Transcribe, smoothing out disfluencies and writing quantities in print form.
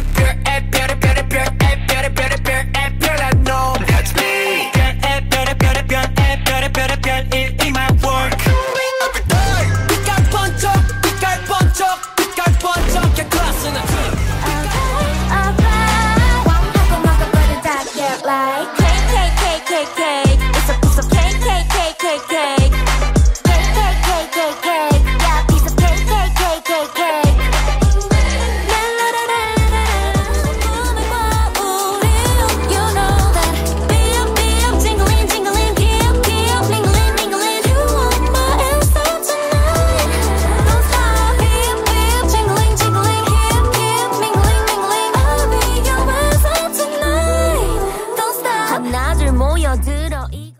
it.